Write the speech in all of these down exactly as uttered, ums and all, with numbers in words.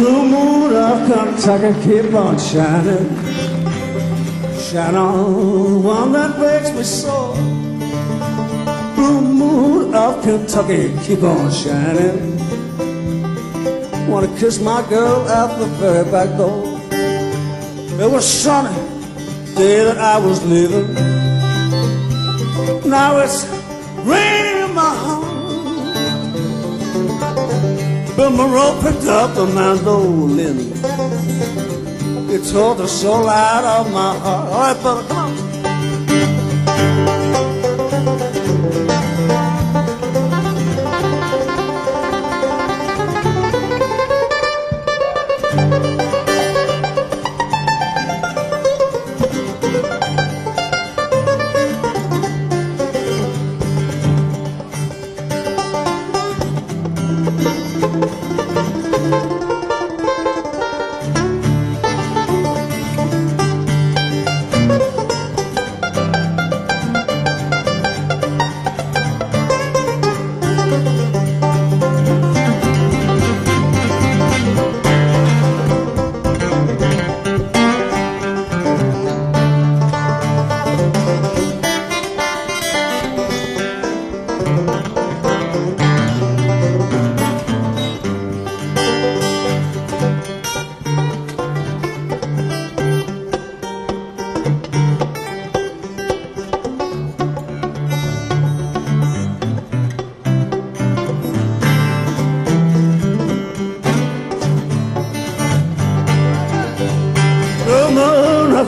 blue moon of Kentucky, keep on shining. Shine on one that makes me soar. Blue moon of Kentucky, keep on shining. Wanna kiss my girl at the very back door. It was sunny the day that I was leaving. Now it's raining in my heart. Bill Monroe picked up the mandolin. He tore the soul out of my heart. All right, brother, come on.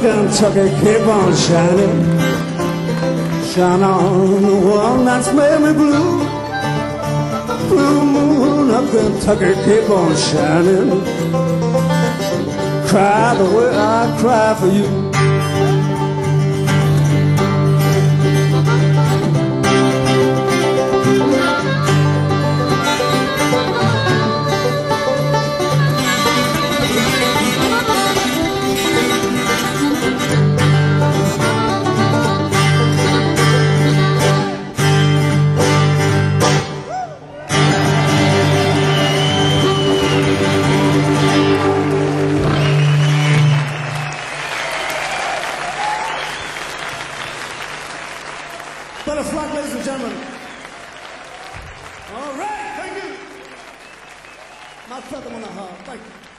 Kentucky, keep on shining. Shine on the one that's made me blue. Blue moon of Kentucky, keep on shining. Cry the way I cry for you. But a flag, ladies and gentlemen. All right, thank you. My feather on the heart, thank you.